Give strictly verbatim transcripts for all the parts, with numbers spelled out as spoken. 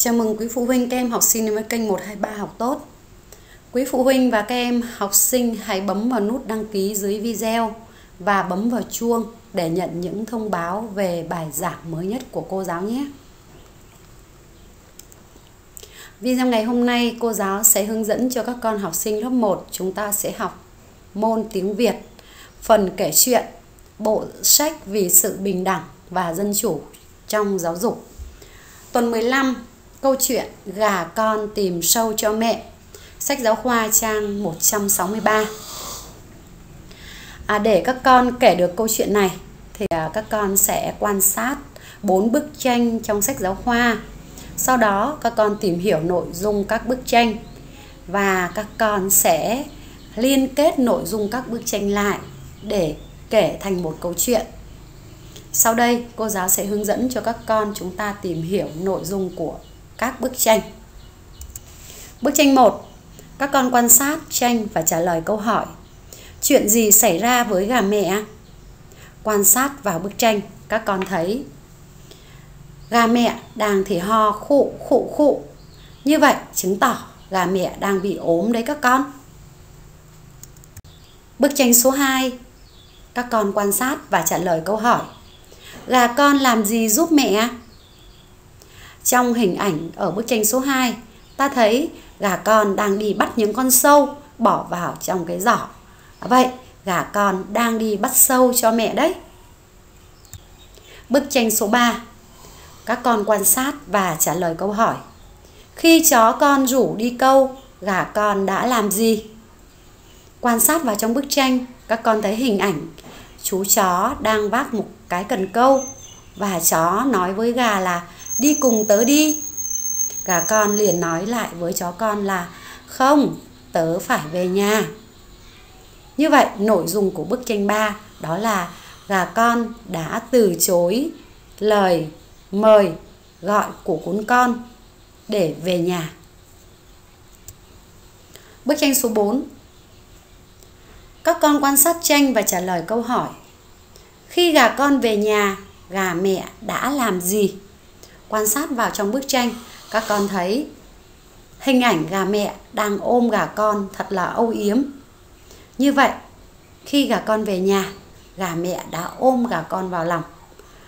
Chào mừng quý phụ huynh, các em học sinh đến với kênh một hai ba Học Tốt. Quý phụ huynh và các em học sinh hãy bấm vào nút đăng ký dưới video và bấm vào chuông để nhận những thông báo về bài giảng mới nhất của cô giáo nhé. Video ngày hôm nay cô giáo sẽ hướng dẫn cho các con học sinh lớp một. Chúng ta sẽ học môn tiếng Việt, phần kể chuyện, bộ sách Vì sự bình đẳng và dân chủ trong giáo dục. Tuần mười lăm, câu chuyện Gà Con Tìm Sâu Cho Mẹ, sách giáo khoa trang một trăm sáu mươi ba. À, để các con kể được câu chuyện này thì à, các con sẽ quan sát bốn bức tranh trong sách giáo khoa. Sau đó các con tìm hiểu nội dung các bức tranh và các con sẽ liên kết nội dung các bức tranh lại để kể thành một câu chuyện. Sau đây cô giáo sẽ hướng dẫn cho các con chúng ta tìm hiểu nội dung của các bức tranh. Bức tranh một. Các con quan sát tranh và trả lời câu hỏi: chuyện gì xảy ra với gà mẹ? Quan sát vào bức tranh, các con thấy gà mẹ đang thì ho khụ khụ khụ. Như vậy chứng tỏ gà mẹ đang bị ốm đấy các con. Bức tranh số hai. Các con quan sát và trả lời câu hỏi: gà con làm gì giúp mẹ? Trong hình ảnh ở bức tranh số hai, ta thấy gà con đang đi bắt những con sâu bỏ vào trong cái giỏ. Vậy gà con đang đi bắt sâu cho mẹ đấy. Bức tranh số ba. Các con quan sát và trả lời câu hỏi: khi chó con rủ đi câu, gà con đã làm gì? Quan sát vào trong bức tranh, các con thấy hình ảnh chú chó đang vác một cái cần câu và chó nói với gà là đi cùng tớ đi. Gà con liền nói lại với chó con là không, tớ phải về nhà. Như vậy nội dung của bức tranh ba đó là gà con đã từ chối lời mời gọi của cún con để về nhà. Bức tranh số bốn. Các con quan sát tranh và trả lời câu hỏi: khi gà con về nhà, gà mẹ đã làm gì? Quan sát vào trong bức tranh, các con thấy hình ảnh gà mẹ đang ôm gà con thật là âu yếm. Như vậy, khi gà con về nhà, gà mẹ đã ôm gà con vào lòng.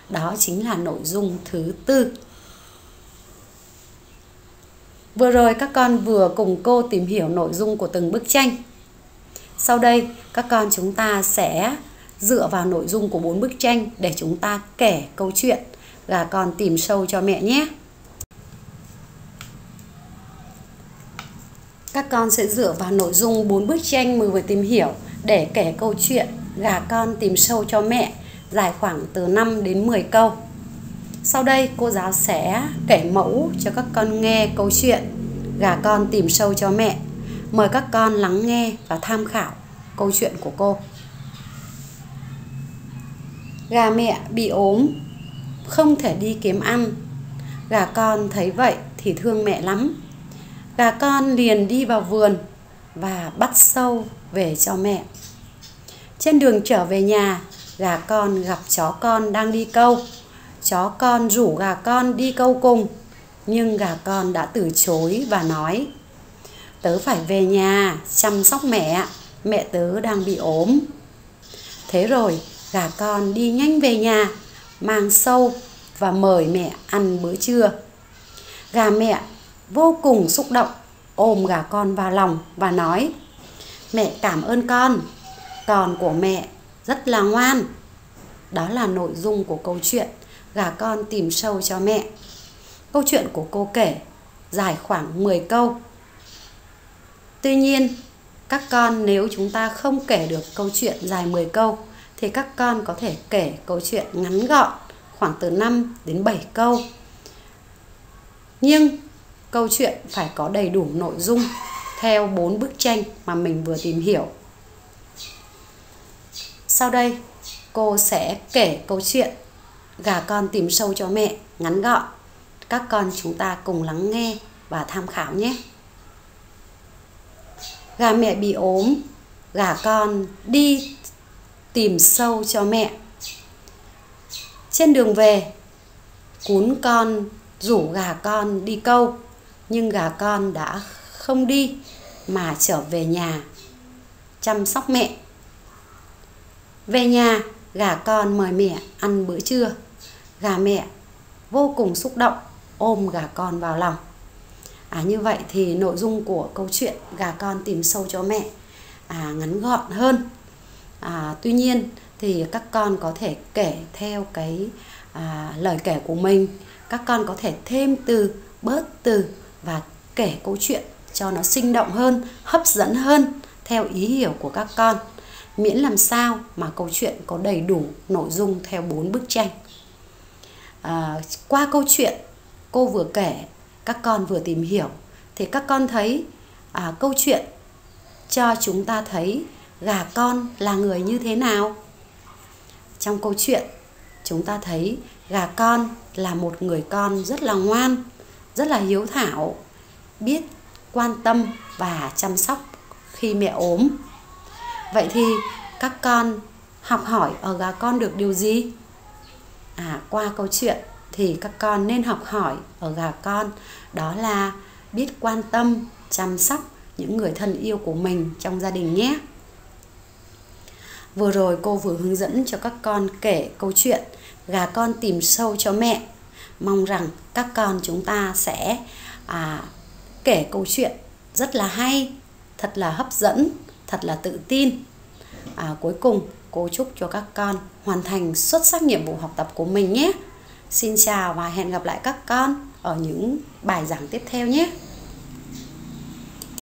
Đó chính là nội dung thứ tư. Vừa rồi các con vừa cùng cô tìm hiểu nội dung của từng bức tranh. Sau đây, các con chúng ta sẽ dựa vào nội dung của bốn bức tranh để chúng ta kể câu chuyện Gà Con Tìm Sâu Cho Mẹ nhé. Các con sẽ dựa vào nội dung bốn bức tranh mình vừa tìm hiểu để kể câu chuyện Gà Con Tìm Sâu Cho Mẹ, dài khoảng từ năm đến mười câu. Sau đây cô giáo sẽ kể mẫu cho các con nghe câu chuyện Gà Con Tìm Sâu Cho Mẹ. Mời các con lắng nghe và tham khảo câu chuyện của cô. Gà mẹ bị ốm, không thể đi kiếm ăn. Gà con thấy vậy thì thương mẹ lắm. Gà con liền đi vào vườn và bắt sâu về cho mẹ. Trên đường trở về nhà, gà con gặp chó con đang đi câu. Chó con rủ gà con đi câu cùng, nhưng gà con đã từ chối và nói: tớ phải về nhà chăm sóc mẹ, mẹ tớ đang bị ốm. Thế rồi gà con đi nhanh về nhà, mang sâu và mời mẹ ăn bữa trưa. Gà mẹ vô cùng xúc động, ôm gà con vào lòng và nói: mẹ cảm ơn con, con của mẹ rất là ngoan. Đó là nội dung của câu chuyện Gà Con Tìm Sâu Cho Mẹ. Câu chuyện của cô kể dài khoảng mười câu. Tuy nhiên, các con nếu chúng ta không kể được câu chuyện dài mười câu thì các con có thể kể câu chuyện ngắn gọn, khoảng từ năm đến bảy câu. Nhưng câu chuyện phải có đầy đủ nội dung theo bốn bức tranh mà mình vừa tìm hiểu. Sau đây, cô sẽ kể câu chuyện Gà Con Tìm Sâu Cho Mẹ ngắn gọn. Các con chúng ta cùng lắng nghe và tham khảo nhé. Gà mẹ bị ốm, gà con đi tìm sâu cho mẹ. Trên đường về, cún con rủ gà con đi câu, nhưng gà con đã không đi mà trở về nhà chăm sóc mẹ. Về nhà, gà con mời mẹ ăn bữa trưa. Gà mẹ vô cùng xúc động ôm gà con vào lòng. À, như vậy thì nội dung của câu chuyện Gà Con Tìm Sâu Cho Mẹ à, ngắn gọn hơn. À, tuy nhiên thì các con có thể kể theo cái à, lời kể của mình. Các con có thể thêm từ, bớt từ và kể câu chuyện cho nó sinh động hơn, hấp dẫn hơn theo ý hiểu của các con. Miễn làm sao mà câu chuyện có đầy đủ nội dung theo bốn bức tranh. À, qua câu chuyện cô vừa kể, các con vừa tìm hiểu, thì các con thấy à, câu chuyện cho chúng ta thấy gà con là người như thế nào. Trong câu chuyện chúng ta thấy gà con là một người con rất là ngoan, rất là hiếu thảo, biết quan tâm và chăm sóc khi mẹ ốm. Vậy thì các con học hỏi ở gà con được điều gì? À, qua câu chuyện thì các con nên học hỏi ở gà con đó là biết quan tâm, chăm sóc những người thân yêu của mình trong gia đình nhé. Vừa rồi cô vừa hướng dẫn cho các con kể câu chuyện Gà Con Tìm Sâu Cho Mẹ. Mong rằng các con chúng ta sẽ à, kể câu chuyện rất là hay, thật là hấp dẫn, thật là tự tin. À, cuối cùng cô chúc cho các con hoàn thành xuất sắc nhiệm vụ học tập của mình nhé. Xin chào và hẹn gặp lại các con ở những bài giảng tiếp theo nhé.